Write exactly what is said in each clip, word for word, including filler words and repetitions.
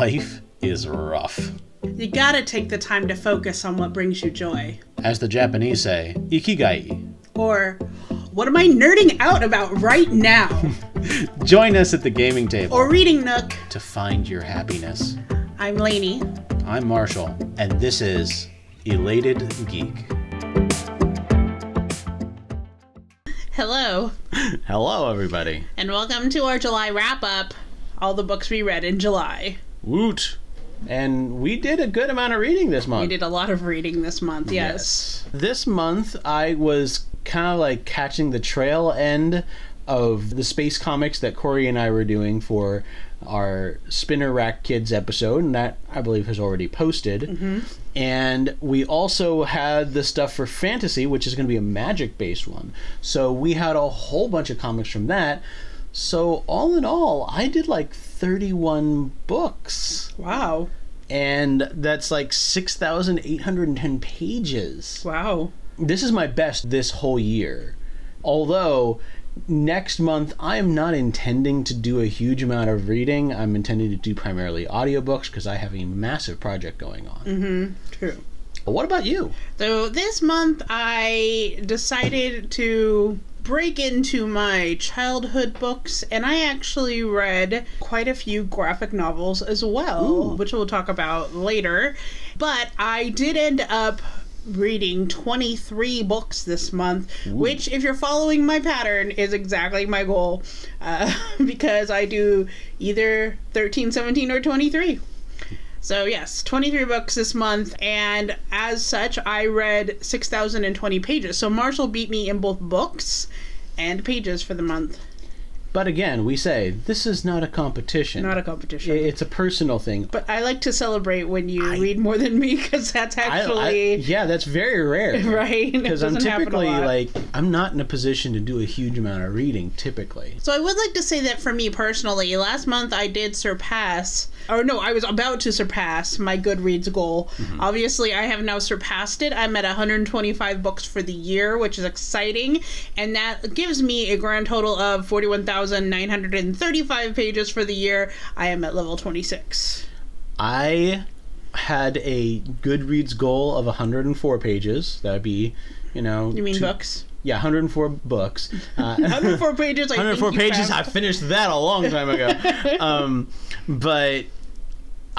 life is rough. You gotta take the time to focus on what brings you joy. As the Japanese say, ikigai. Or, what am I nerding out about right now? Join us at the gaming table. Or reading nook. To find your happiness. I'm Laney. I'm Marshall. And this is Elated Geek. Hello. Hello, everybody. And welcome to our July wrap-up. All the books we read in July. Woot. And we did a good amount of reading this month. We did a lot of reading this month, yes. yes. This month, I was kind of like catching the trail end of the space comics that Corey and I were doing for our Spinner Rack Kids episode, and that, I believe, has already posted. Mm-hmm. And we also had the stuff for fantasy, which is going to be a magic-based one. So we had a whole bunch of comics from that. So all in all, I did like thirty-one books. Wow. And that's like six thousand eight hundred ten pages. Wow. This is my best this whole year. Although, next month, I am not intending to do a huge amount of reading. I'm intending to do primarily audiobooks because I have a massive project going on. Mm-hmm. True. But what about you? So this month, I decided to break into my childhood books, and I actually read quite a few graphic novels as well, Ooh. Which we'll talk about later. But I did end up reading twenty-three books this month, Ooh. Which, if you're following my pattern, is exactly my goal, uh, because I do either thirteen, seventeen, or twenty-three. So yes, twenty-three books this month, and as such, I read six thousand twenty pages. So Marshall beat me in both books and pages for the month. But again, we say, this is not a competition. Not a competition. It's a personal thing. But I like to celebrate when you I, read more than me, because that's actually... I, I, yeah, that's very rare. Right? Because I'm typically, like, I'm not in a position to do a huge amount of reading, typically. So I would like to say that for me personally, last month I did surpass, or no, I was about to surpass my Goodreads goal. Mm-hmm. Obviously, I have now surpassed it. I'm at one hundred twenty-five books for the year, which is exciting. And that gives me a grand total of forty-one thousand nine hundred thirty-five pages for the year. I am at level twenty-six. I had a Goodreads goal of one hundred four pages. That would be, you know... You mean two, books? Yeah, one hundred four books. Uh, one hundred four pages, I one hundred four think pages, I finished that a long time ago. um, but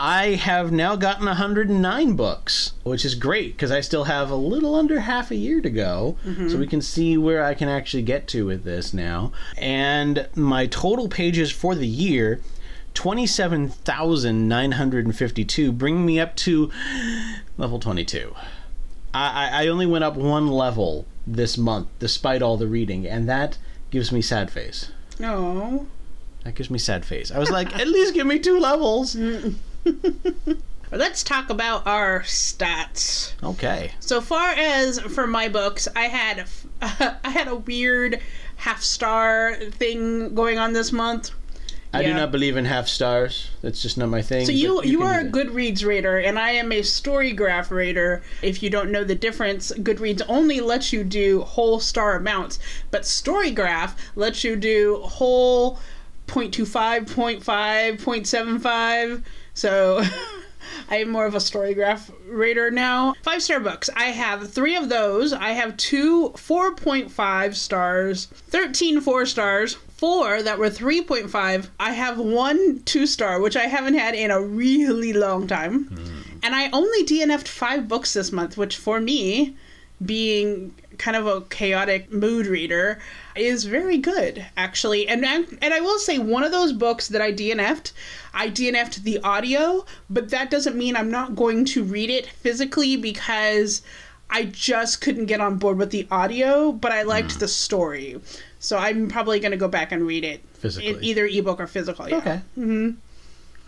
I have now gotten one hundred nine books, which is great, because I still have a little under half a year to go, mm-hmm. so we can see where I can actually get to with this now. And my total pages for the year, twenty-seven thousand nine hundred fifty-two, bringing me up to level twenty-two. I, I only went up one level this month, despite all the reading, and that gives me sad face. No, that gives me sad face. I was like, at least give me two levels. Mm-mm. Let's talk about our stats. Okay. So far as for my books, I had uh, I had a weird half star thing going on this month. I yeah. do not believe in half stars. That's just not my thing. So you you, you are a Goodreads rater, and I am a StoryGraph rater. If you don't know the difference, Goodreads only lets you do whole star amounts, but StoryGraph lets you do whole zero point two five, zero point five, zero point seven five. So I am more of a StoryGraph rater now. Five star books. I have three of those. I have two four point five stars, thirteen four stars, four that were three point five. I have one two star, which I haven't had in a really long time. Mm. And I only D N F'd five books this month, which for me, being kind of a chaotic mood reader, is very good, actually. And and I will say, one of those books that I D N F'd, I D N F'd the audio, but that doesn't mean I'm not going to read it physically, because I just couldn't get on board with the audio, but I liked mm. the story. So I'm probably going to go back and read it physically, in either ebook or physical. Yeah. Okay. Mm-hmm.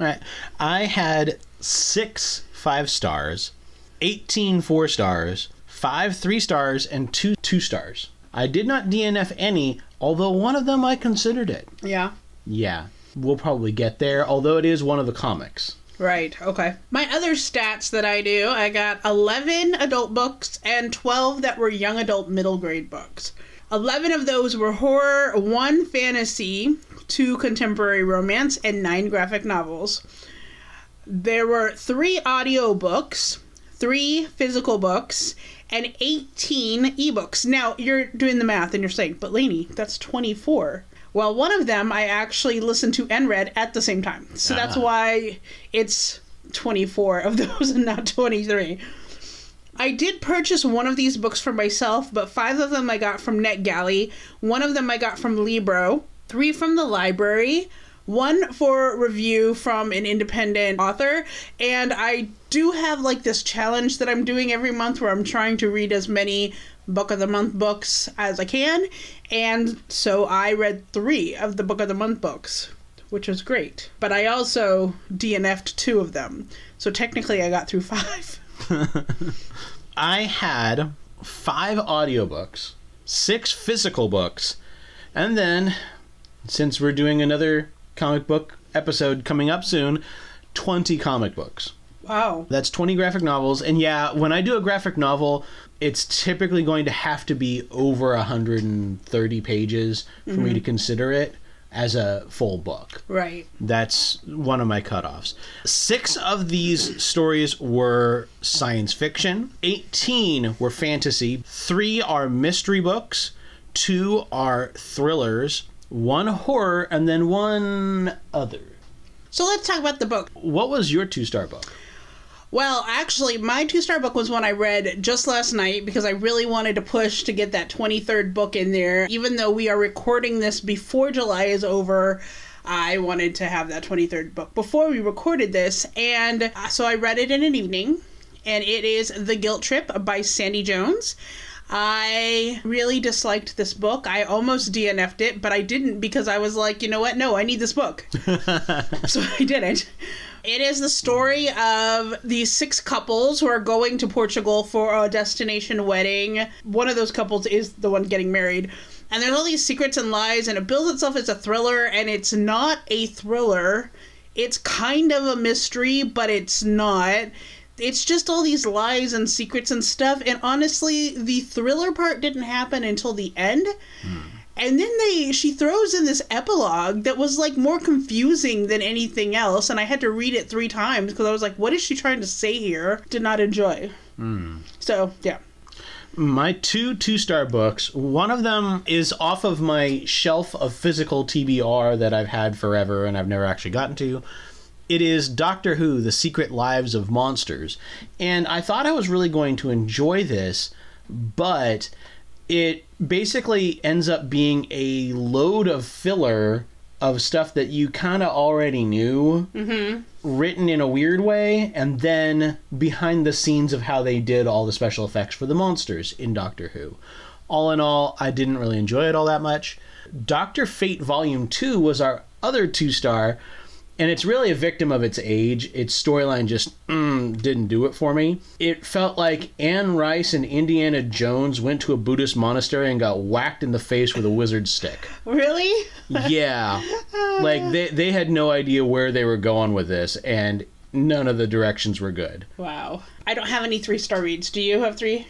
All right. I had six five stars, eighteen four stars, five three stars, and two two stars. I did not D N F any, although one of them I considered it. Yeah. Yeah. We'll probably get there, although it is one of the comics. Right. Okay. My other stats that I do, I got eleven adult books and twelve that were young adult middle grade books. eleven of those were horror, one fantasy, two contemporary romance, and nine graphic novels. there were three audio books, three physical books, and eighteen ebooks. Now, you're doing the math and you're saying, but Laney, that's twenty-four. Well, one of them I actually listened to and read at the same time. So ah. that's why it's twenty-four of those and not twenty-three. I did purchase one of these books for myself, but five of them I got from NetGalley. One of them I got from Libro. Three from the library. One for review from an independent author. And I do have like this challenge that I'm doing every month where I'm trying to read as many Book of the Month books as I can. And so I read three of the Book of the Month books, which was great. But I also D N F'd two of them. So technically I got through five. I had five audiobooks, six physical books, and then, since we're doing another comic book episode coming up soon, twenty comic books. Wow. That's twenty graphic novels. And yeah, when I do a graphic novel, it's typically going to have to be over one hundred thirty pages for mm-hmm. me to consider it as a full book. Right. That's one of my cutoffs. Six of these stories were science fiction. eighteen were fantasy. Three are mystery books. Two are thrillers. One horror, and then one other. So let's talk about the book. What was your two-star book? Well, actually, my two-star book was one I read just last night because I really wanted to push to get that twenty-third book in there. Even though we are recording this before July is over, I wanted to have that twenty-third book before we recorded this. And so I read it in an evening, and it is The Guilt Trip by Sandy Jones. I really disliked this book. I almost D N F'd it, but I didn't because I was like, you know what? No, I need this book. So I didn't. It is the story of these six couples who are going to Portugal for a destination wedding. One of those couples is the one getting married. And there's all these secrets and lies, and it builds itself as a thriller, and it's not a thriller. It's kind of a mystery, but it's not. It's just all these lies and secrets and stuff. And honestly, the thriller part didn't happen until the end. Mm. And then they she throws in this epilogue that was like more confusing than anything else. And I had to read it three times because I was like, what is she trying to say here? Did not enjoy. Mm. So, yeah. My two two-star books, one of them is off of my shelf of physical T B R that I've had forever and I've never actually gotten to. It is Doctor Who, The Secret Lives of Monsters. And I thought I was really going to enjoy this, but it basically ends up being a load of filler of stuff that you kind of already knew, mm-hmm. written in a weird way, and then behind the scenes of how they did all the special effects for the monsters in Doctor Who. All in all, I didn't really enjoy it all that much. Doctor Fate Volume two was our other two-star, and it's really a victim of its age. Its storyline just mm, didn't do it for me. It felt like Anne Rice and Indiana Jones went to a Buddhist monastery and got whacked in the face with a wizard stick. Really? Yeah. Like, they, they had no idea where they were going with this, and none of the directions were good. Wow. I don't have any three-star reads. Do you have three?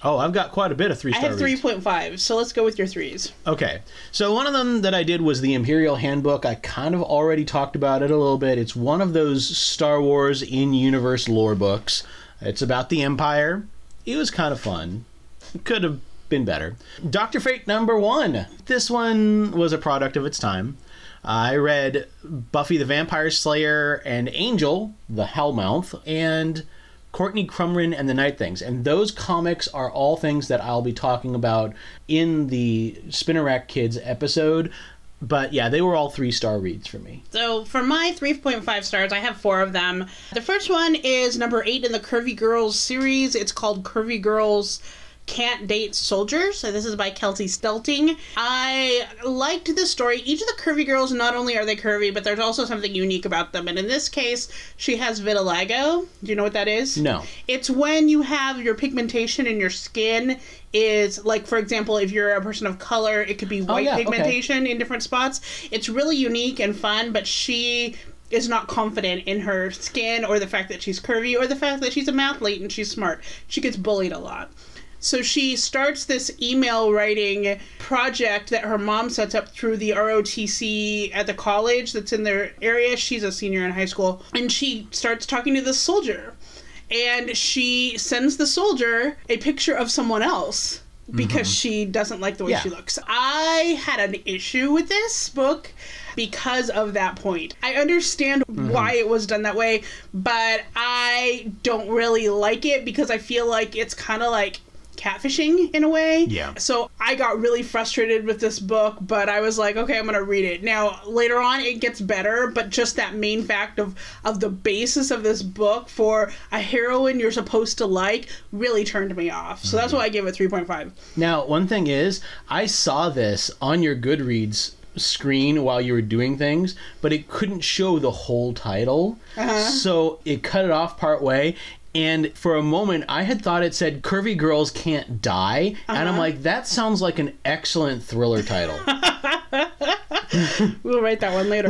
Oh, I've got quite a bit of three-star reads. I have three point five, so let's go with your threes. Okay. So one of them that I did was The Imperial Handbook. I kind of already talked about it a little bit. It's one of those Star Wars in-universe lore books. It's about the Empire. It was kind of fun. It could have been better. Doctor Fate number one. This one was a product of its time. I read Buffy the Vampire Slayer and Angel, the Hellmouth, and Courtney Crumrin and the Night Things. And those comics are all things that I'll be talking about in the Spinner Rack Kids episode. But yeah, they were all three-star reads for me. So for my three point five stars, I have four of them. The first one is number eight in the Curvy Girls series. It's called Curvy Girls Can't Date Soldiers. So this is by Kelsey Stelting. I liked this story. Each of the curvy girls, not only are they curvy, but there's also something unique about them. And in this case, she has vitiligo. Do you know what that is? No. It's when you have your pigmentation in your skin is, like, for example, if you're a person of color, it could be white oh, yeah. pigmentation okay. in different spots. It's really unique and fun, but she is not confident in her skin or the fact that she's curvy or the fact that she's a mathlete and she's smart. She gets bullied a lot. So she starts this email writing project that her mom sets up through the R O T C at the college that's in their area. She's a senior in high school. And she starts talking to this soldier. And she sends the soldier a picture of someone else because mm-hmm. she doesn't like the way yeah. she looks. I had an issue with this book because of that point. I understand mm-hmm. why it was done that way, but I don't really like it because I feel like it's kind of like catfishing in a way. Yeah. So I got really frustrated with this book, but I was like, okay, I'm going to read it. Now, later on, it gets better, but just that main fact of, of the basis of this book for a heroine you're supposed to like really turned me off. So mm-hmm. that's why I gave it three point five. Now, one thing is, I saw this on your Goodreads screen while you were doing things, but it couldn't show the whole title. Uh-huh. So it cut it off part way. And for a moment, I had thought it said Curvy Girls Can't Die. Uh-huh. And I'm like, that sounds like an excellent thriller title. We'll write that one later.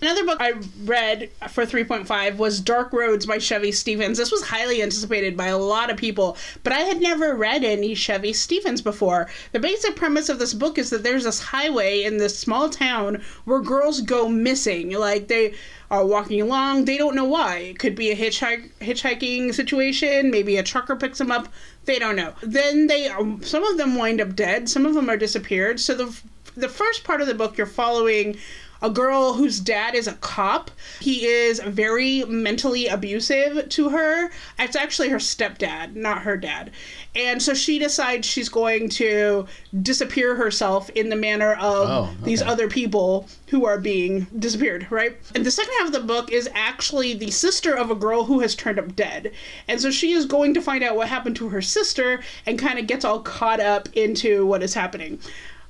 Another book I read for three point five was Dark Roads by Chevy Stevens. This was highly anticipated by a lot of people, but I had never read any Chevy Stevens before. The basic premise of this book is that there's this highway in this small town where girls go missing. Like, they are walking along. They don't know why. It could be a hitchhik- hitchhiking situation. Maybe a trucker picks them up. They don't know. Then they, some of them wind up dead. Some of them are disappeared. So the, the first part of the book, you're following a girl whose dad is a cop. He is very mentally abusive to her. It's actually her stepdad, not her dad. And so she decides she's going to disappear herself in the manner of oh, okay. these other people who are being disappeared, right? And the second half of the book is actually the sister of a girl who has turned up dead. And so she is going to find out what happened to her sister and kind of gets all caught up into what is happening.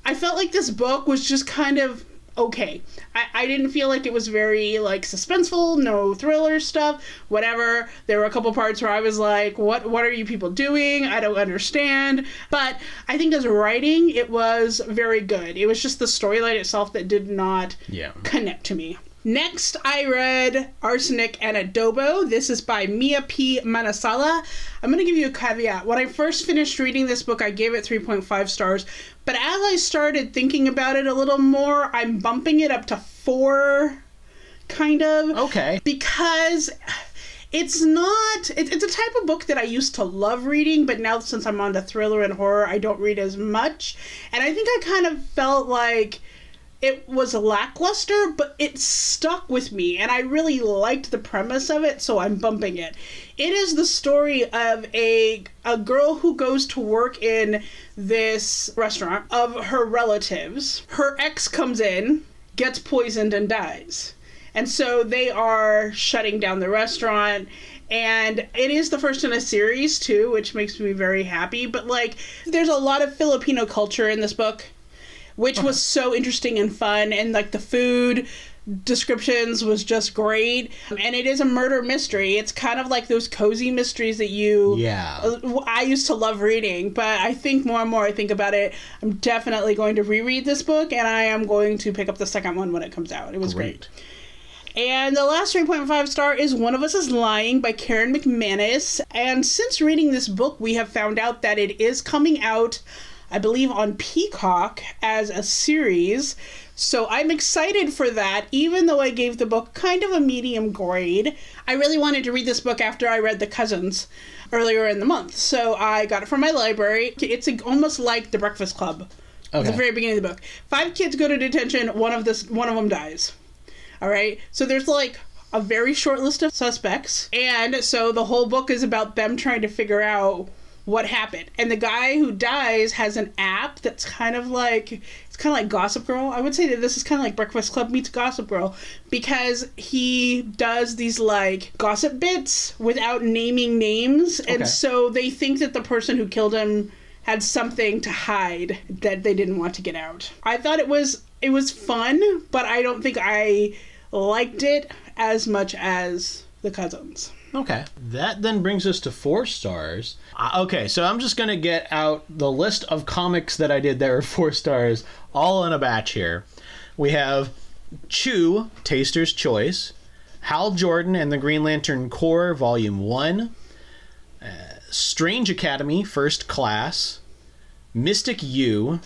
I felt like this book was just kind of okay. I, I didn't feel like it was very, like, suspenseful, no thriller stuff, whatever. There were a couple parts where I was like, what what are you people doing? I don't understand. But I think as writing, it was very good. It was just the storyline itself that did not yeah. connect to me. Next, I read Arsenic and Adobo. This is by Mia P Manasala. I'm going to give you a caveat. When I first finished reading this book, I gave it three point five stars. But as I started thinking about it a little more, I'm bumping it up to four, kind of. Okay. Because it's not, it's a type of book that I used to love reading, but now since I'm onto thriller and horror, I don't read as much. And I think I kind of felt like it was lackluster, but it stuck with me, and I really liked the premise of it, so I'm bumping it. It is the story of a a girl who goes to work in this restaurant of her relatives. Her ex comes in, gets poisoned, and dies. And so they are shutting down the restaurant. And it is the first in a series, too, which makes me very happy. But, like, there's a lot of Filipino culture in this book, which was so interesting and fun. And, like, the food descriptions was just great. And it is a murder mystery. It's kind of like those cozy mysteries that you yeah I used to love reading, but I think more and more I think about it, I'm definitely going to reread this book, and I am going to pick up the second one when it comes out. It was great, great. And the last three point five star is One of Us is Lying by Karen McManus. And since reading this book, we have found out that it is coming out, I believe, on Peacock as a series. So I'm excited for that, even though I gave the book kind of a medium grade. I really wanted to read this book after I read The Cousins earlier in the month. So I got it from my library. It's almost like The Breakfast Club okay. at the very beginning of the book. Five kids go to detention. One of, this, one of them dies. All right. So there's, like, a very short list of suspects. And so the whole book is about them trying to figure out what happened. And the guy who dies has an app that's kind of like, it's kind of like Gossip Girl. I would say that this is kind of like Breakfast Club meets Gossip Girl, because he does these, like, gossip bits without naming names. Okay. And so they think that the person who killed him had something to hide that they didn't want to get out. I thought it was, it was fun, but I don't think I liked it as much as The Cousins. Okay. That then brings us to four stars. Uh, okay, so I'm just going to get out the list of comics that I did that were four stars all in a batch here. We have Chew, Taster's Choice, Hal Jordan and the Green Lantern Corps, Volume one, uh, Strange Academy, First Class, Mystic U,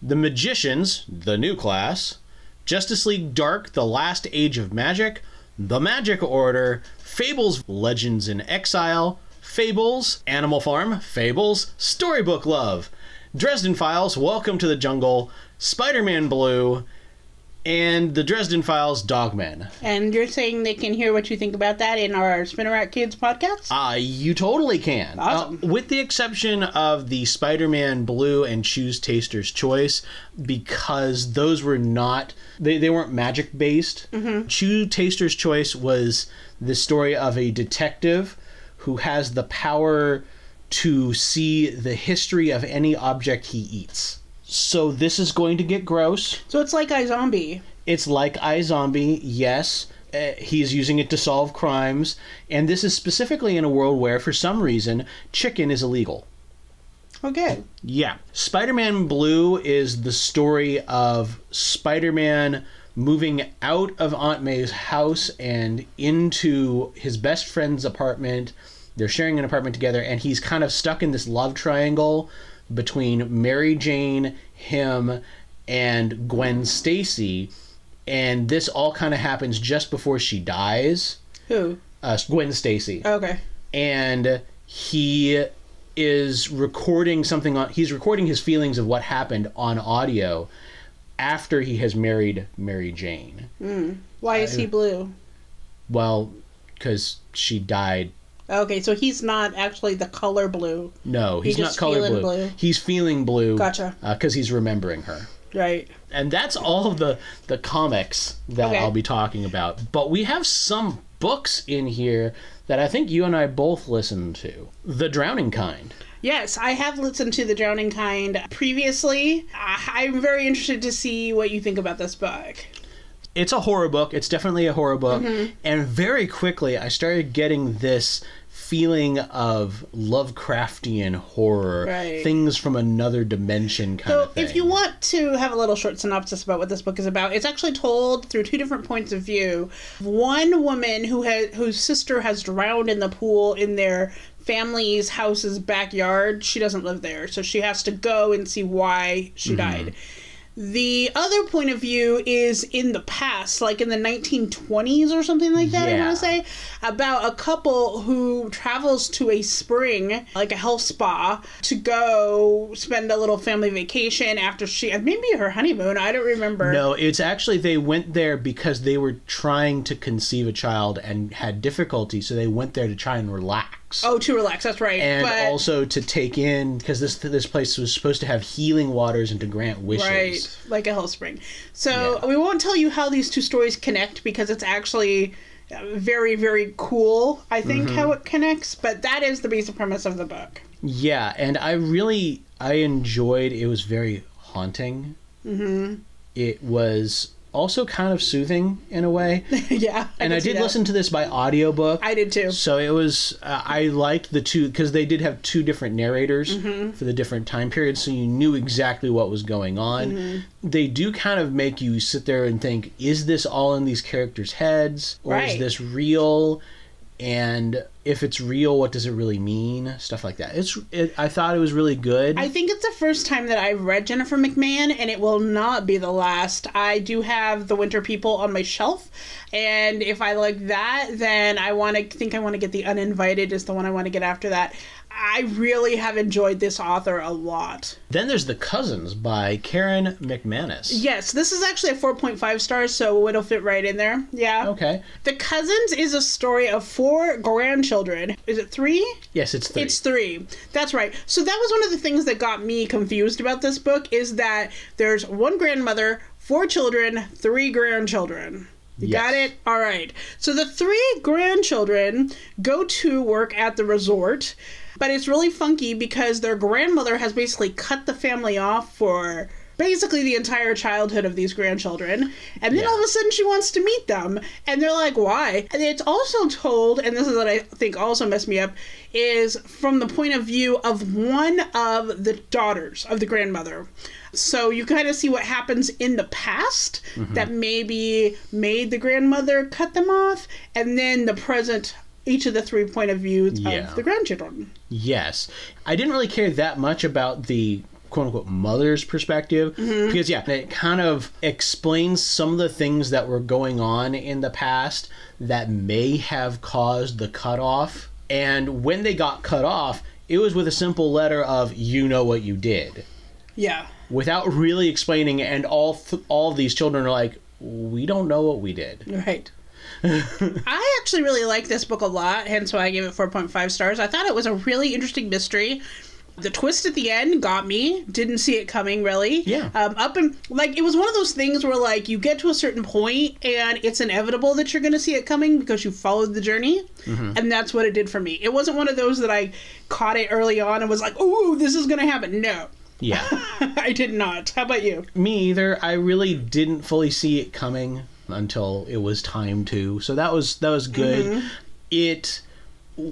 The Magicians, The New Class, Justice League Dark, The Last Age of Magic, The Magic Order, Fables, Legends in Exile, Fables, Animal Farm, Fables, Storybook Love, Dresden Files, Welcome to the Jungle, Spider Man Blue, and the Dresden Files, Dogman. And you're saying they can hear what you think about that in our Spinner Rack Kids podcast? Uh, you totally can. Awesome. Uh, with the exception of the Spider-Man Blue and Chew's Taster's Choice, because those were not, they, they weren't magic-based. Mm-hmm. Chew Taster's Choice was the story of a detective who has the power to see the history of any object he eats. So this is going to get gross. So it's like iZombie. It's like iZombie, yes. Uh, he's using it to solve crimes. And this is specifically in a world where, for some reason, chicken is illegal. Okay. Yeah. Spider-Man Blue is the story of Spider-Man moving out of Aunt May's house and into his best friend's apartment. They're sharing an apartment together, and he's kind of stuck in this love triangle between Mary Jane, him, and Gwen Stacy. And this all kind of happens just before she dies. Who? Uh, Gwen Stacy. Okay. And he is recording something on... He's recording his feelings of what happened on audio after he has married Mary Jane. Mm. Why is uh, he blue? Well, because she died. Okay, so he's not actually the color blue. No, he's, he's not color blue. blue. He's feeling blue. Gotcha. Because uh, he's remembering her. Right. And that's all of the, the comics that okay. I'll be talking about. But we have some books in here that I think you and I both listened to. The Drowning Kind. Yes, I have listened to The Drowning Kind previously. I'm very interested to see what you think about this book. It's a horror book. It's definitely a horror book. Mm-hmm. And very quickly, I started getting this feeling of Lovecraftian horror, right. Things from another dimension kind so of thing. So if you want to have a little short synopsis about what this book is about, it's actually told through two different points of view. One woman who has, whose sister has drowned in the pool in their family's house's backyard. She doesn't live there, so she has to go and see why she mm-hmm. died. The other point of view is in the past, like in the nineteen twenties or something like that, yeah. I want to say, about a couple who travels to a spring, like a health spa, to go spend a little family vacation after she, maybe her honeymoon, I don't remember. No, it's actually, they went there because they were trying to conceive a child and had difficulty, so they went there to try and relax. Oh, to relax, that's right. And but, also to take in, because this this place was supposed to have healing waters and to grant wishes. Right, like a health spring. So yeah. We won't tell you how these two stories connect, because it's actually very, very cool, I think, mm-hmm. how it connects. But that is the basic premise of the book. Yeah, and I really, I enjoyed, it was very haunting. Mm-hmm. It was... also kind of soothing in a way. Yeah. I and I did that. listen to this by audiobook. I did too. So it was, uh, I liked the two, because they did have two different narrators mm-hmm. for the different time periods, so you knew exactly what was going on. Mm-hmm. They do kind of make you sit there and think, is this all in these characters' heads? Or right. is this real? And if it's real, what does it really mean? Stuff like that. It's. It, I thought it was really good. I think it's the first time that I've read Jennifer McMahon, and it will not be the last. I do have The Winter People on my shelf, and if I like that, then I want to think I want to get The Uninvited is the one I want to get after that. I really have enjoyed this author a lot. Then there's The Cousins by Karen McManus. Yes, this is actually a four point five stars, so it'll fit right in there. Yeah. Okay. The Cousins is a story of four grandchildren. Is it three? Yes, it's three. It's three. That's right. So that was one of the things that got me confused about this book, is that there's one grandmother, four children, three grandchildren. You yes. got it? All right. So the three grandchildren go to work at the resort, but it's really funky because their grandmother has basically cut the family off for basically the entire childhood of these grandchildren. And then yeah. all of a sudden she wants to meet them. And they're like, why? And it's also told, and this is what I think also messed me up, is from the point of view of one of the daughters of the grandmother. So you kind of see what happens in the past mm-hmm. that maybe made the grandmother cut them off. And then the present each of the three point of views yeah. of the grandchildren. Yes. I didn't really care that much about the quote-unquote mother's perspective mm-hmm. because, yeah, it kind of explains some of the things that were going on in the past that may have caused the cutoff. And when they got cut off, it was with a simple letter of, you know what you did. Yeah. Without really explaining, and all th- all these children are like, we don't know what we did. Right. I actually really like this book a lot, hence why I gave it four point five stars. I thought it was a really interesting mystery. The twist at the end got me. Didn't see it coming, really. Yeah. Um, up and like it was one of those things where like you get to a certain point and it's inevitable that you're going to see it coming because you followed the journey, mm-hmm. and that's what it did for me. It wasn't one of those that I caught it early on and was like, "Ooh, this is going to happen." No. Yeah. I did not. How about you? Me either. I really didn't fully see it coming until it was time to. So that was that was good. Mm-hmm. It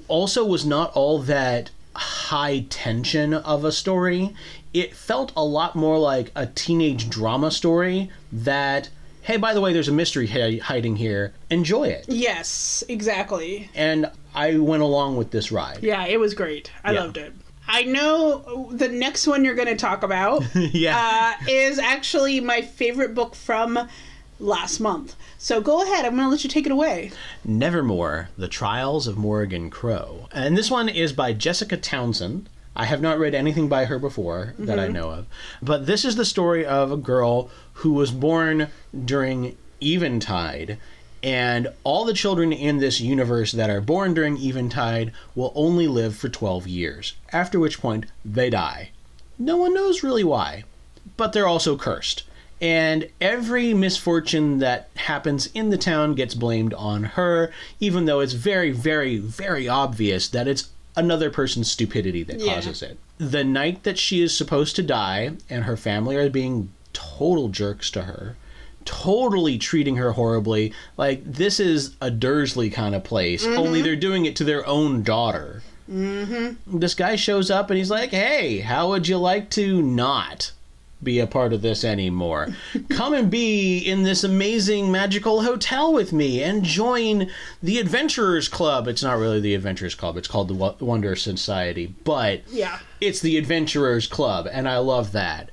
also was not all that high tension of a story. It felt a lot more like a teenage drama story that, hey, by the way, there's a mystery h- hiding here. Enjoy it. Yes, exactly. And I went along with this ride. Yeah, it was great. I yeah. loved it. I know the next one you're going to talk about yeah. uh, is actually my favorite book from last month. So go ahead. I'm going to let you take it away. Nevermoor, The Trials of Morrigan Crow. And this one is by Jessica Townsend. I have not read anything by her before mm-hmm. that I know of. But this is the story of a girl who was born during Eventide. And all the children in this universe that are born during Eventide will only live for twelve years. After which point, they die. No one knows really why. But they're also cursed. And every misfortune that happens in the town gets blamed on her, even though it's very, very, very obvious that it's another person's stupidity that yeah. causes it. The night that she is supposed to die, and her family are being total jerks to her, totally treating her horribly, like this is a Dursley kind of place, mm-hmm. only they're doing it to their own daughter. Mm-hmm. This guy shows up and he's like, hey, how would you like to not be a part of this anymore? Come and be in this amazing magical hotel with me and join the Adventurers Club. It's not really the Adventurers Club. It's called the w- Wonder Society, but yeah. it's the Adventurers Club, and I love that.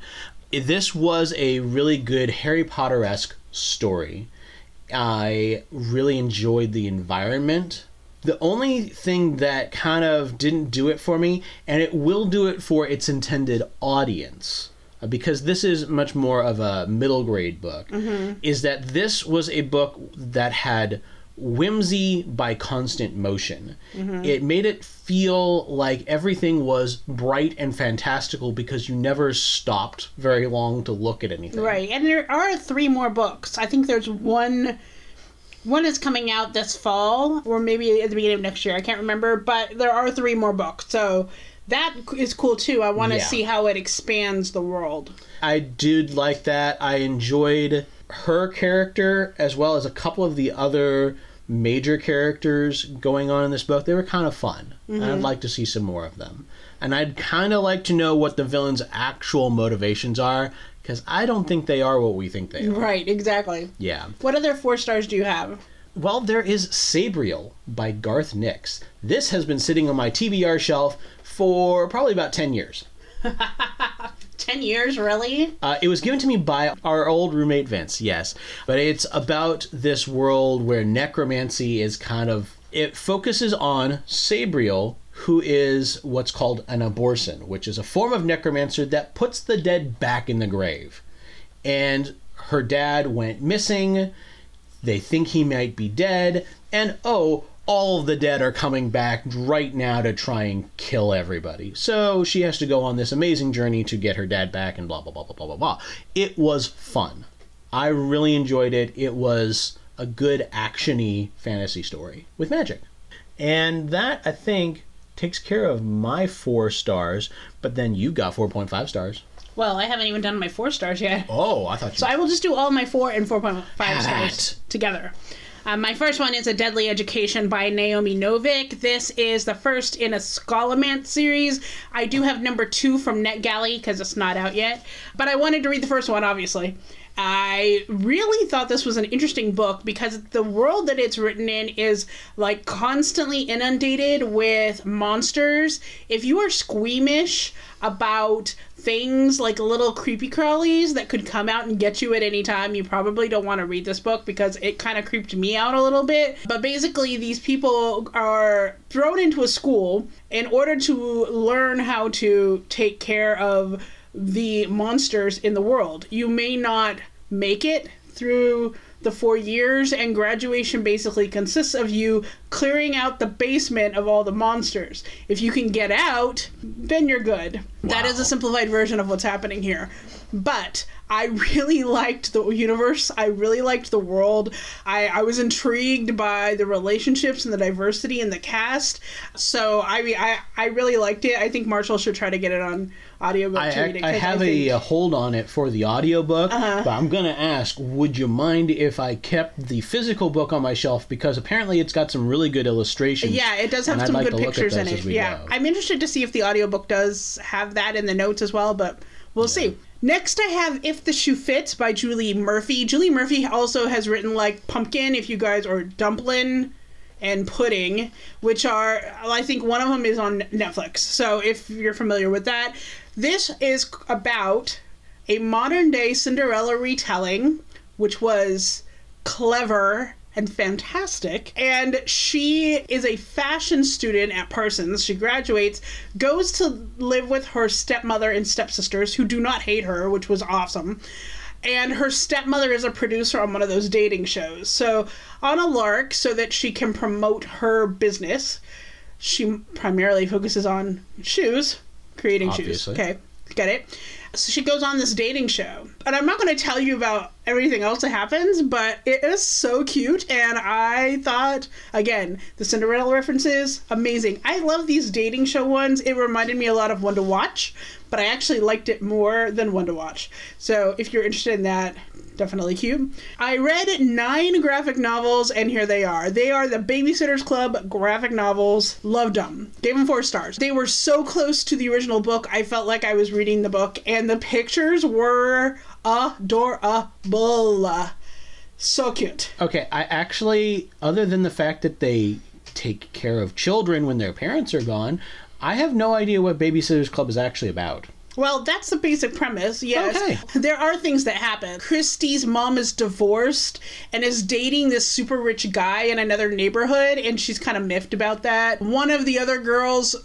This was a really good Harry Potter-esque story. I really enjoyed the environment. The only thing that kind of didn't do it for me, and it will do it for its intended audience, because this is much more of a middle grade book, mm-hmm. is that this was a book that had whimsy by constant motion. Mm-hmm. It made it feel like everything was bright and fantastical because you never stopped very long to look at anything. Right, and there are three more books. I think there's one... One is coming out this fall, or maybe at the beginning of next year. I can't remember, but there are three more books, so... That is cool, too. I want to yeah. see how it expands the world. I did like that. I enjoyed her character as well as a couple of the other major characters going on in this book. They were kind of fun, mm-hmm. and I'd like to see some more of them. And I'd kind of like to know what the villain's actual motivations are, because I don't think they are what we think they are. Right, exactly. Yeah. What other four stars do you have? Well, there is Sabriel by Garth Nix. This has been sitting on my T B R shelf for probably about ten years. ten years, really? Uh, it was given to me by our old roommate Vince, yes. But it's about this world where necromancy is kind of... It focuses on Sabriel, who is what's called an abortion, which is a form of necromancer that puts the dead back in the grave. And her dad went missing... They think he might be dead, and oh, all of the dead are coming back right now to try and kill everybody. So she has to go on this amazing journey to get her dad back and blah, blah, blah, blah, blah, blah, blah. It was fun. I really enjoyed it. It was a good action-y fantasy story with magic. And that, I think, takes care of my four stars, but then you got four point five stars. Well, I haven't even done my four stars yet. Oh, I thought you... So I will just do all my four and four point five stars together. Um, my first one is A Deadly Education by Naomi Novik. This is the first in a Scholomance series. I do have number two from NetGalley because it's not out yet, but I wanted to read the first one, obviously. I really thought this was an interesting book because the world that it's written in is like constantly inundated with monsters. If you are squeamish about things like little creepy crawlies that could come out and get you at any time, you probably don't want to read this book because it kind of creeped me out a little bit. But basically these people are thrown into a school in order to learn how to take care of the monsters in the world. You may not make it through the four years, and graduation basically consists of you clearing out the basement of all the monsters. If you can get out, then you're good. Wow. That is a simplified version of what's happening here. But I really liked the universe. I really liked the world. I, I was intrigued by the relationships and the diversity in the cast. So I, I I really liked it. I think Marshall should try to get it on audiobook. I, to read it, I have I think... a hold on it for the audiobook, uh-huh. but I'm going to ask, would you mind if I kept the physical book on my shelf? Because apparently it's got some really good illustrations. Yeah, it does have some like good pictures in it. Yeah, go. I'm interested to see if the audiobook does have that in the notes as well, but we'll yeah. see. Next, I have If the Shoe Fits by Julie Murphy. Julie Murphy also has written, like, Pumpkin, if you guys, or Dumplin' and Pudding, which are, I think one of them is on Netflix. So if you're familiar with that, this is about a modern-day Cinderella retelling, which was clever and fantastic. And she is a fashion student at Parsons. She graduates, goes to live with her stepmother and stepsisters, who do not hate her, which was awesome. And her stepmother is a producer on one of those dating shows. So on a lark, so that she can promote her business, she primarily focuses on shoes, creating Obviously. shoes. Okay, get it? So she goes on this dating show. And I'm not going to tell you about everything else that happens, but it is so cute. And I thought, again, the Cinderella references, amazing. I love these dating show ones. It reminded me a lot of One to Watch, but I actually liked it more than One to Watch. So if you're interested in that, definitely cute. I read nine graphic novels, and here they are. They are the Babysitter's Club graphic novels. Loved them. Gave them four stars. They were so close to the original book, I felt like I was reading the book, and the pictures were adorable. So cute. Okay, I actually, other than the fact that they take care of children when their parents are gone, I have no idea what Babysitter's Club is actually about. Well, that's the basic premise, yes. Okay. There are things that happen. Christie's mom is divorced and is dating this super rich guy in another neighborhood, and she's kind of miffed about that. One of the other girls'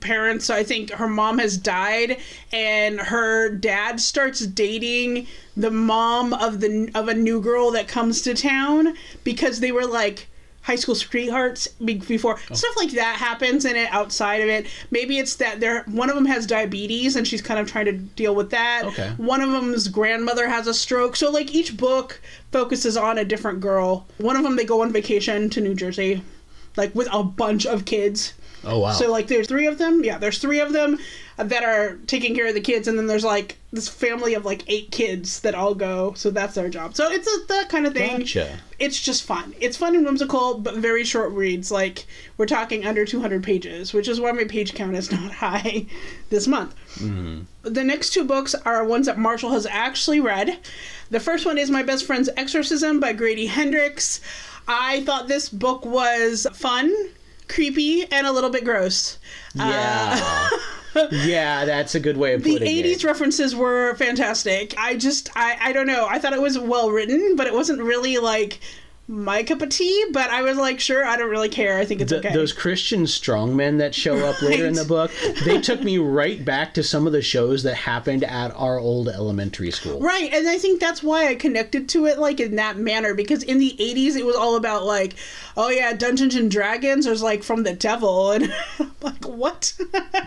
parents, I think her mom has died, and her dad starts dating the mom of the of a new girl that comes to town because they were like high school sweethearts before. Oh. Stuff like that happens in it, outside of it. Maybe it's that they're, one of them has diabetes and she's kind of trying to deal with that. Okay. One of them's grandmother has a stroke. So like each book focuses on a different girl. One of them, they go on vacation to New Jersey, like with a bunch of kids. Oh, wow. So like there's three of them. Yeah, there's three of them that are taking care of the kids. And then there's like this family of like eight kids that all go. So that's their job. So it's a, that kind of thing. Gotcha. It's just fun. It's fun and whimsical, but very short reads. Like we're talking under two hundred pages, which is why my page count is not high this month. Mm-hmm. The next two books are ones that Marshall has actually read. The first one is My Best Friend's Exorcism by Grady Hendrix. I thought this book was fun, creepy, and a little bit gross. Yeah. Uh, yeah, that's a good way of putting it. The eighties references were fantastic. I just, I, I don't know. I thought it was well written, but it wasn't really like my cup of tea, but I was like, sure, I don't really care. I think it's the, okay. Those Christian strongmen that show up right. later in the book, they took me right back to some of the shows that happened at our old elementary school. Right, and I think that's why I connected to it like in that manner, because in the eighties, it was all about like, oh yeah, Dungeons and Dragons was like from the devil, and I'm like, what?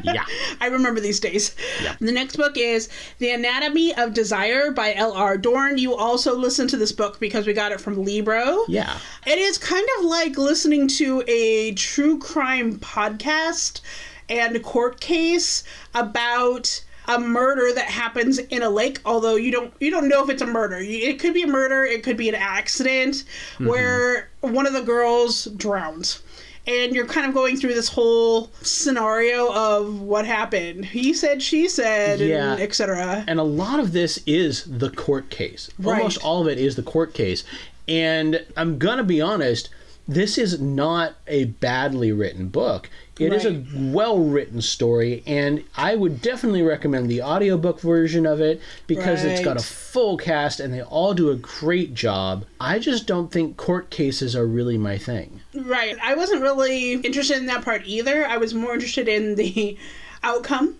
Yeah. I remember these days. Yeah. The next book is The Anatomy of Desire by L R Dorn. You also listen to this book because we got it from Libro. Yeah. It is kind of like listening to a true crime podcast and court case about a murder that happens in a lake, although you don't you don't know if it's a murder. It could be a murder, it could be an accident, mm-hmm. where one of the girls drowns. And you're kind of going through this whole scenario of what happened. He said, she said, yeah. and et cetera. And a lot of this is the court case. Right. Almost all of it is the court case. And I'm going to be honest, this is not a badly written book. It right. is a well-written story, and I would definitely recommend the audiobook version of it because right. it's got a full cast and they all do a great job. I just don't think court cases are really my thing. Right. I wasn't really interested in that part either. I was more interested in the outcome.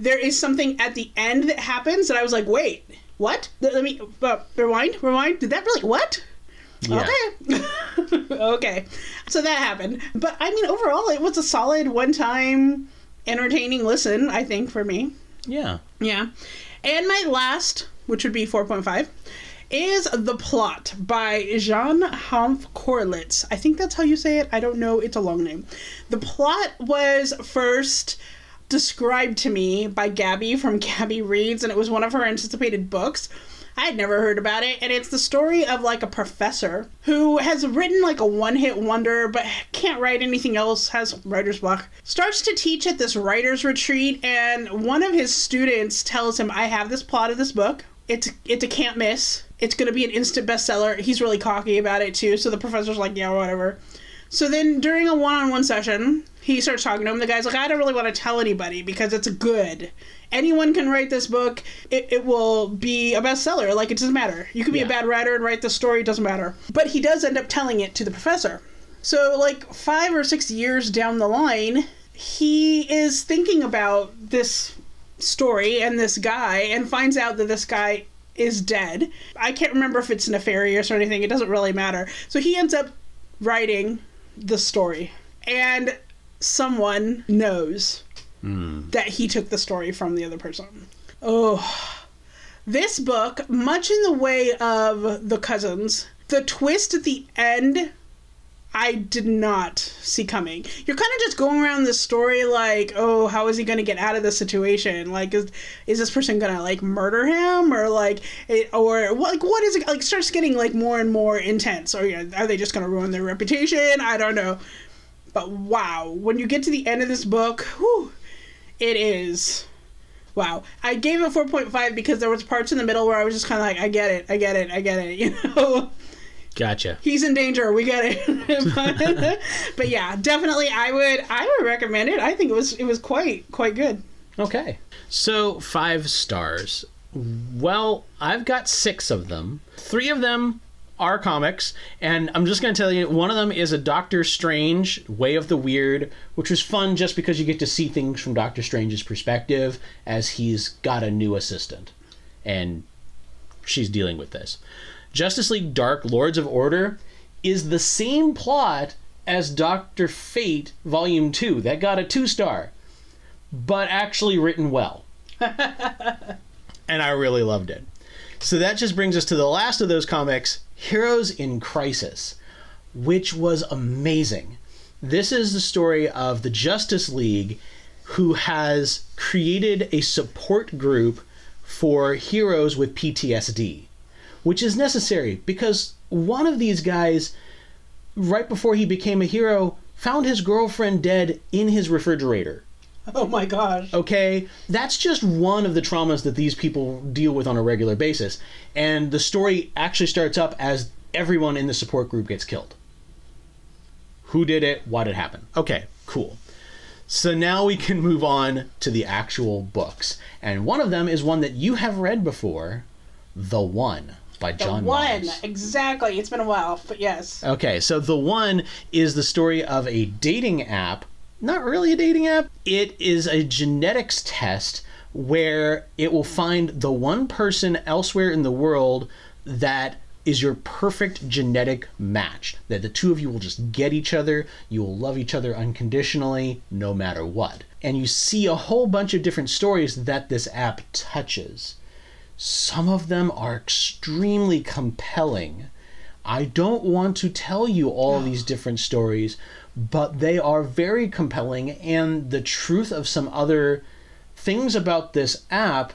There is something at the end that happens that I was like, wait, what? Let me uh, rewind, rewind. Did that really, what? Yeah. Okay. Okay. So that happened. But I mean, overall, it was a solid one-time entertaining listen, I think, for me. Yeah. Yeah. And my last, which would be four point five, is The Plot by Jean-Humph Corlitz. I think that's how you say it. I don't know. It's a long name. The Plot was first described to me by Gabby from Gabby Reads, and it was one of her anticipated books. I had never heard about it, and it's the story of, like, a professor who has written, like, a one-hit wonder but can't write anything else, has writer's block, starts to teach at this writer's retreat, and one of his students tells him, I have this plot of this book. It's, it's a can't miss. It's going to be an instant bestseller. He's really cocky about it, too, so the professor's like, yeah, whatever. So then during a one-on-one session, he starts talking to him. The guy's like, I don't really want to tell anybody because it's good. Anyone can write this book. It, it will be a bestseller. Like, it doesn't matter. You could be yeah. a bad writer and write the story. It doesn't matter. But he does end up telling it to the professor. So, like, five or six years down the line, he is thinking about this story and this guy and finds out that this guy is dead. I can't remember if it's nefarious or anything. It doesn't really matter. So he ends up writing the story. And someone knows Mm. that he took the story from the other person. Oh, this book, much in the way of The Cousins, the twist at the end, I did not see coming. You're kind of just going around this story like, oh, how is he going to get out of this situation? Like, is, is this person going to, like, murder him? Or, like, it, or like, what is it? Like, starts getting, like, more and more intense. Or, you know, are they just going to ruin their reputation? I don't know. But, wow, when you get to the end of this book, whew, it is. Wow. I gave it four point five because there was parts in the middle where I was just kind of like, I get it, I get it, I get it, you know? Gotcha. He's in danger. We get it. but, but yeah, definitely I would I would recommend it. I think it was it was quite quite good. Okay. So, five stars. Well, I've got six of them. Three of them are comics, and I'm just going to tell you, one of them is a Doctor Strange Way of the Weird, which was fun just because you get to see things from Doctor Strange's perspective as he's got a new assistant and she's dealing with this. Justice League Dark Lords of Order is the same plot as Doctor Fate Volume two. That got a two-star, but actually written well. And I really loved it. So that just brings us to the last of those comics, Heroes in Crisis, which was amazing. This is the story of the Justice League, who has created a support group for heroes with P T S D, which is necessary because one of these guys, right before he became a hero, found his girlfriend dead in his refrigerator. Oh my gosh. Okay, that's just one of the traumas that these people deal with on a regular basis. And the story actually starts up as everyone in the support group gets killed. Who did it? Why did it happen? Okay, cool. So now we can move on to the actual books. And one of them is one that you have read before, The One by John Wyse. The One, exactly. It's been a while, but yes. Okay, so The One is the story of a dating app. Not really a dating app. It is a genetics test where it will find the one person elsewhere in the world that is your perfect genetic match, that the two of you will just get each other, you will love each other unconditionally, no matter what. And you see a whole bunch of different stories that this app touches. Some of them are extremely compelling. I don't want to tell you all no. these different stories, but they are very compelling, and the truth of some other things about this app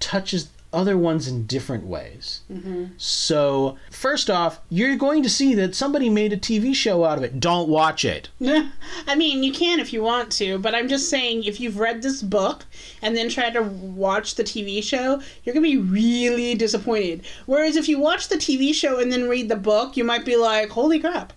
touches other ones in different ways. Mm-hmm. So first off, you're going to see that somebody made a T V show out of it. Don't watch it. I mean, you can if you want to, but I'm just saying, if you've read this book and then tried to watch the T V show, you're going to be really disappointed. Whereas if you watch the T V show and then read the book, you might be like, holy crap.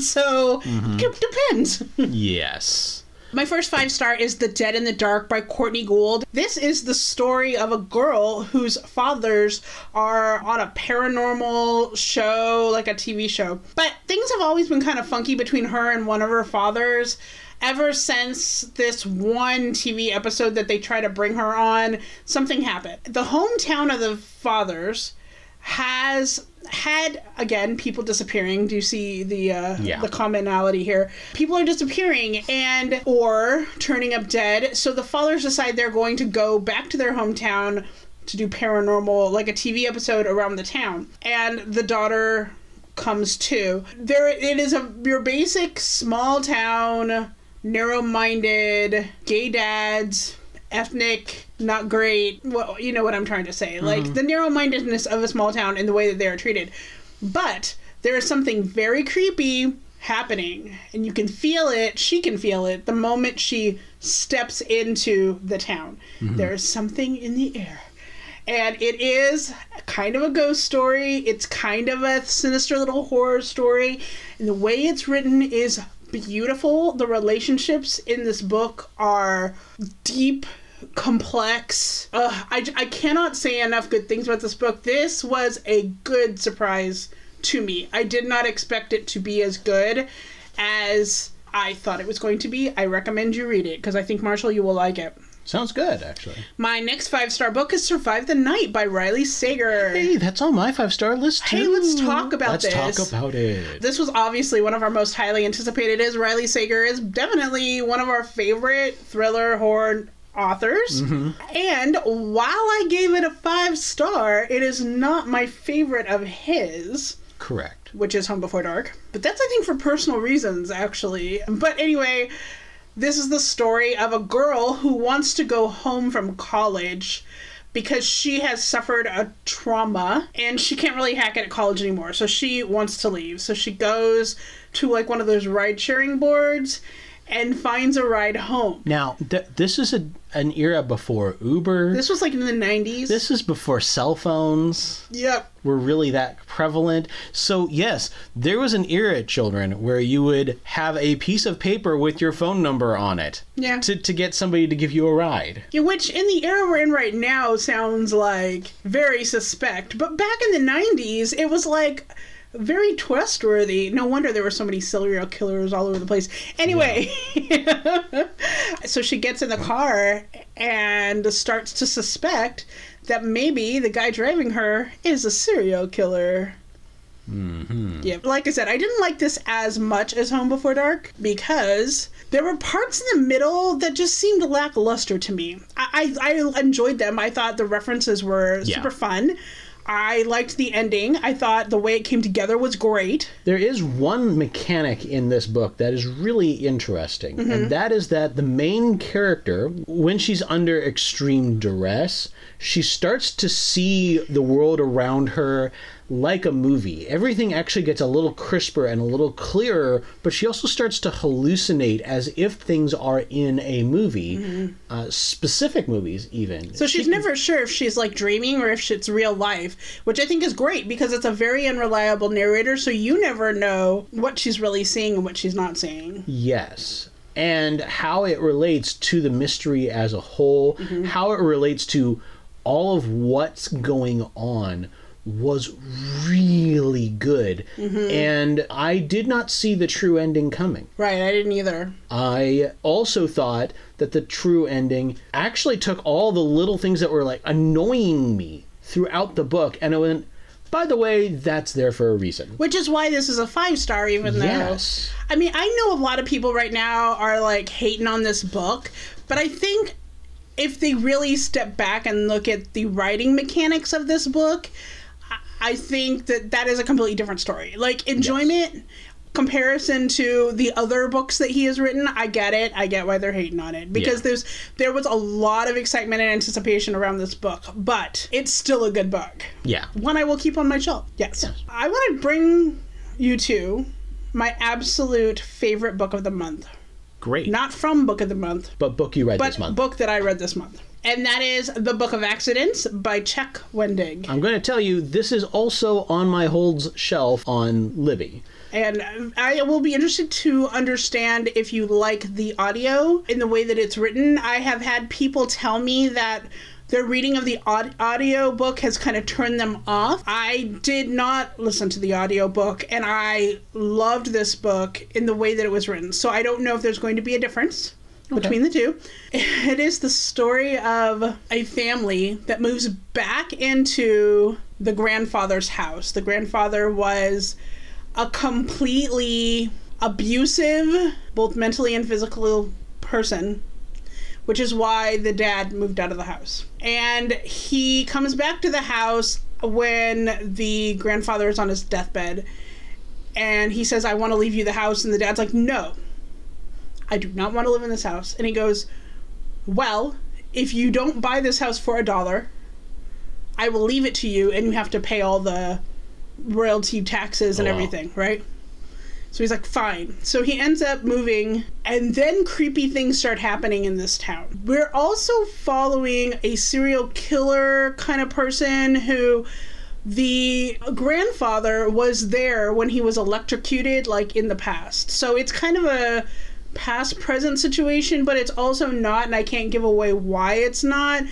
So mm-hmm. it depends. Yes. My first five star is The Dead in the Dark by Courtney Gould. This is the story of a girl whose fathers are on a paranormal show, like a T V show. But things have always been kind of funky between her and one of her fathers ever since this one T V episode that they try to bring her on. Something happened. The hometown of the fathers has had, again, people disappearing. Do you see the uh, yeah. the commonality here? People are disappearing and or turning up dead. So the fathers decide they're going to go back to their hometown to do paranormal, like a T V episode around the town. And the daughter comes too. There, it is a your basic small town, narrow-minded, gay dads, ethnic, not great. Well, you know what I'm trying to say. Mm-hmm. Like the narrow-mindedness of a small town and the way that they are treated. But there is something very creepy happening, and you can feel it. She can feel it the moment she steps into the town. Mm-hmm. There is something in the air. And it is kind of a ghost story. It's kind of a sinister little horror story. And the way it's written is beautiful. The relationships in this book are deep, complex. Uh, I, I cannot say enough good things about this book. This was a good surprise to me. I did not expect it to be as good as I thought it was going to be. I recommend you read it because I think, Marshall, you will like it. Sounds good, actually. My next five-star book is Survive the Night by Riley Sager. Hey, that's on my five-star list, too. Hey, let's talk about let's this. Let's talk about it. This was obviously one of our most highly anticipated. Is Riley Sager is definitely one of our favorite thriller, horror authors. Mm-hmm. And while I gave it a five-star, it is not my favorite of his. Correct. Which is Home Before Dark. But that's, I think, for personal reasons, actually. But anyway, this is the story of a girl who wants to go home from college because she has suffered a trauma and she can't really hack it at college anymore. So she wants to leave. So she goes to like one of those ride sharing boards and finds a ride home. Now, th this is a, an era before Uber. This was like in the nineties. This is before cell phones. Yep. Were really that prevalent. So yes, there was an era, children, where you would have a piece of paper with your phone number on it. Yeah. To, to get somebody to give you a ride. Yeah, which in the era we're in right now sounds like very suspect. But back in the nineties, it was like very trustworthy. No wonder there were so many serial killers all over the place. Anyway, yeah. So she gets in the car and starts to suspect that maybe the guy driving her is a serial killer. Mm-hmm. Yeah, like I said, I didn't like this as much as Home Before Dark because there were parts in the middle that just seemed lackluster to me. I, I, I enjoyed them. I thought the references were yeah. super fun. I liked the ending. I thought the way it came together was great. There is one mechanic in this book that is really interesting, mm-hmm. and that is that the main character, when she's under extreme duress, she starts to see the world around her like a movie. Everything actually gets a little crisper and a little clearer, but she also starts to hallucinate as if things are in a movie, mm-hmm. uh, specific movies even. So she's she never sure if she's like dreaming or if it's real life, which I think is great because it's a very unreliable narrator, so you never know what she's really seeing and what she's not seeing. Yes. And how it relates to the mystery as a whole, mm-hmm. how it relates to all of what's going on was really good. Mm-hmm. And I did not see the true ending coming. Right, I didn't either. I also thought that the true ending actually took all the little things that were like annoying me throughout the book and it went, by the way, that's there for a reason. Which is why this is a five star, even though. Yes. I mean, I know a lot of people right now are like hating on this book, but I think if they really step back and look at the writing mechanics of this book, I think that that is a completely different story. Like enjoyment, yes. comparison to the other books that he has written, I get it. I get why they're hating on it, because yeah. there's there was a lot of excitement and anticipation around this book, but it's still a good book. Yeah. One I will keep on my shelf. Yes. yes. I want to bring you to my absolute favorite book of the month. Great. Not from Book of the Month. But book you read this month. But book that I read this month. And that is The Book of Accidents by Chuck Wendig. I'm going to tell you, this is also on my Holds shelf on Libby. And I will be interested to understand if you like the audio in the way that it's written. I have had people tell me that their reading of the audio book has kind of turned them off. I did not listen to the audio book, and I loved this book in the way that it was written. So I don't know if there's going to be a difference okay. between the two. It is the story of a family that moves back into the grandfather's house. The grandfather was a completely abusive, both mentally and physical person, which is why the dad moved out of the house. And he comes back to the house when the grandfather is on his deathbed, and he says, I want to leave you the house. And the dad's like, no, I do not want to live in this house. And he goes, well, if you don't buy this house for a dollar, I will leave it to you, and you have to pay all the royalty taxes and oh, wow. everything, right? So he's like, fine. So he ends up moving, and then creepy things start happening in this town. We're also following a serial killer kind of person who the grandfather was there when he was electrocuted, like in the past. So it's kind of a past-present situation, but it's also not, and I can't give away why it's not.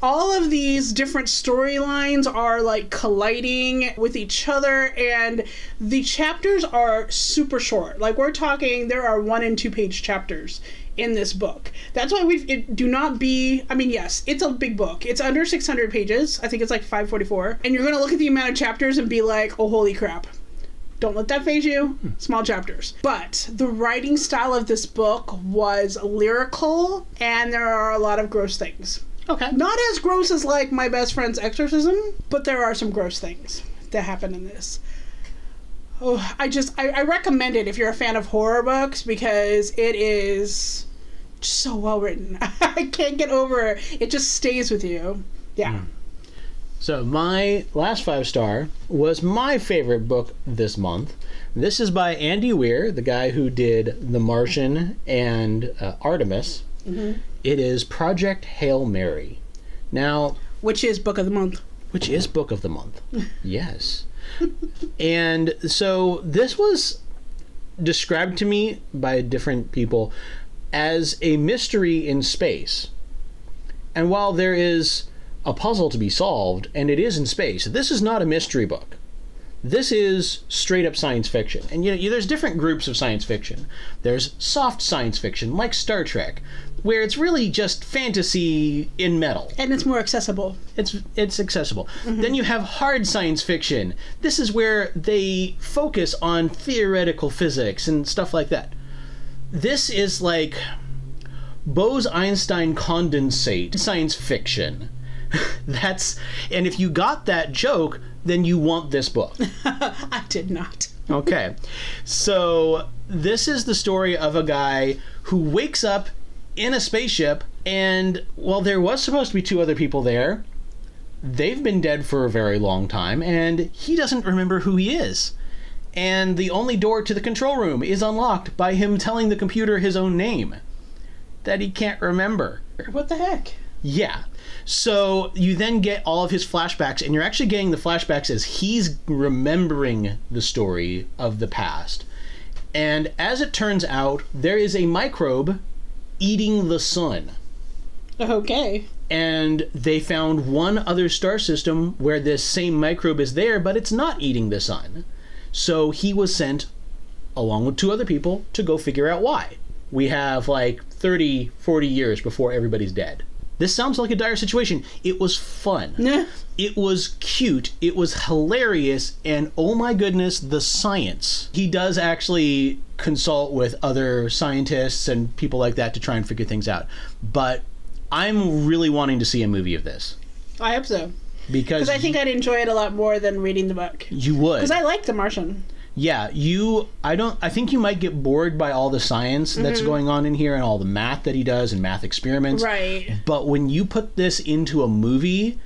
All of these different storylines are like colliding with each other, and the chapters are super short. Like, we're talking, there are one and two page chapters in this book. That's why we do not be, I mean, yes, it's a big book. It's under six hundred pages. I think it's like five forty-four. And you're going to look at the amount of chapters and be like, oh, holy crap. Don't let that phase you. Small chapters. But the writing style of this book was lyrical, and there are a lot of gross things. Okay. Not as gross as, like, My Best Friend's Exorcism, but there are some gross things that happen in this. Oh, I just, I, I recommend it if you're a fan of horror books, because it is just so well written. I can't get over it. It just stays with you. Yeah. Mm. So my last five star was my favorite book this month. This is by Andy Weir, the guy who did The Martian and uh, Artemis. Mm-hmm. It is Project Hail Mary. Now, which is Book of the Month. Which is Book of the Month. Yes. And so this was described to me by different people as a mystery in space. And while there is a puzzle to be solved, and it is in space, this is not a mystery book. This is straight up science fiction. And you know, there's different groups of science fiction. There's soft science fiction, like Star Trek, where it's really just fantasy in metal. And it's more accessible. It's it's accessible. Mm-hmm. Then you have hard science fiction. This is where they focus on theoretical physics and stuff like that. This is like Bose-Einstein condensate science fiction. That's, and if you got that joke, then you want this book. I did not. Okay. So this is the story of a guy who wakes up in a spaceship, and while there was supposed to be two other people there, they've been dead for a very long time, and he doesn't remember who he is. And the only door to the control room is unlocked by him telling the computer his own name that he can't remember. What the heck? Yeah. So you then get all of his flashbacks, and you're actually getting the flashbacks as he's remembering the story of the past. And as it turns out, there is a microbe eating the sun. Okay. And they found one other star system where this same microbe is there, but it's not eating the sun. So he was sent, along with two other people, to go figure out why. We have like thirty, forty years before everybody's dead. This sounds like a dire situation. It was fun. Yeah. It was cute. It was hilarious. And oh my goodness, the science. He does actually consult with other scientists and people like that to try and figure things out. But I'm really wanting to see a movie of this. I hope so. Because I think you, I'd enjoy it a lot more than reading the book. You would. Because I like The Martian. yeah, you, I don't, I think you might get bored by all the science mm-hmm. that's going on in here and all the math that he does and math experiments. Right. But when you put this into a movie,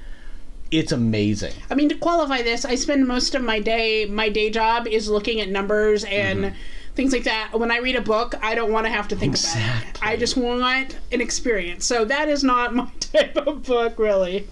it's amazing. I mean, to qualify this, I spend most of my day, my day job is looking at numbers and mm-hmm. things like that. When I read a book, I don't want to have to think exactly. about it. I just want an experience. So that is not my type of book, really.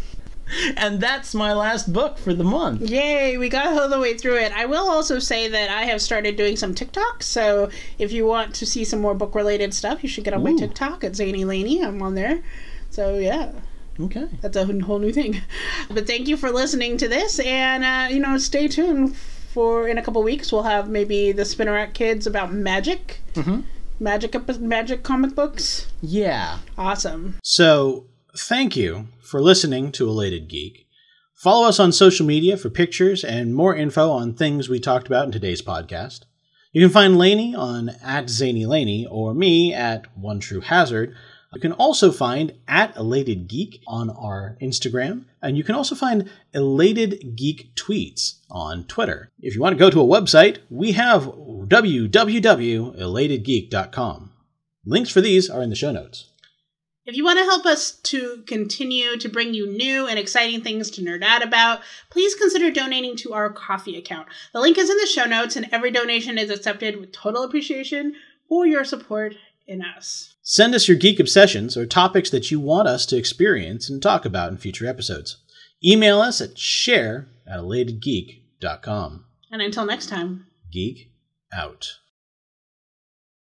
And that's my last book for the month. Yay, we got all the way through it. I will also say that I have started doing some TikToks, so if you want to see some more book-related stuff, you should get on Ooh. my TikTok at Zainey Laney. I'm on there. So, yeah. Okay. That's a whole new thing. But thank you for listening to this, and, uh, you know, stay tuned for, in a couple weeks, we'll have maybe the Spinner Rack Kids about magic. Mm-hmm. Magic, magic comic books. Yeah. Awesome. So... thank you for listening to Elated Geek. Follow us on social media for pictures and more info on things we talked about in today's podcast. You can find Laney on at Zainey Laney or me at One True Hazard. You can also find at Elated Geek on our Instagram, and you can also find Elated Geek tweets on Twitter. If you want to go to a website, we have w w w dot elated geek dot com. Links for these are in the show notes. If you want to help us to continue to bring you new and exciting things to nerd out about, please consider donating to our coffee account. The link is in the show notes, and every donation is accepted with total appreciation for your support in us. Send us your geek obsessions or topics that you want us to experience and talk about in future episodes. Email us at share at elatedgeek dot com. And until next time, geek out.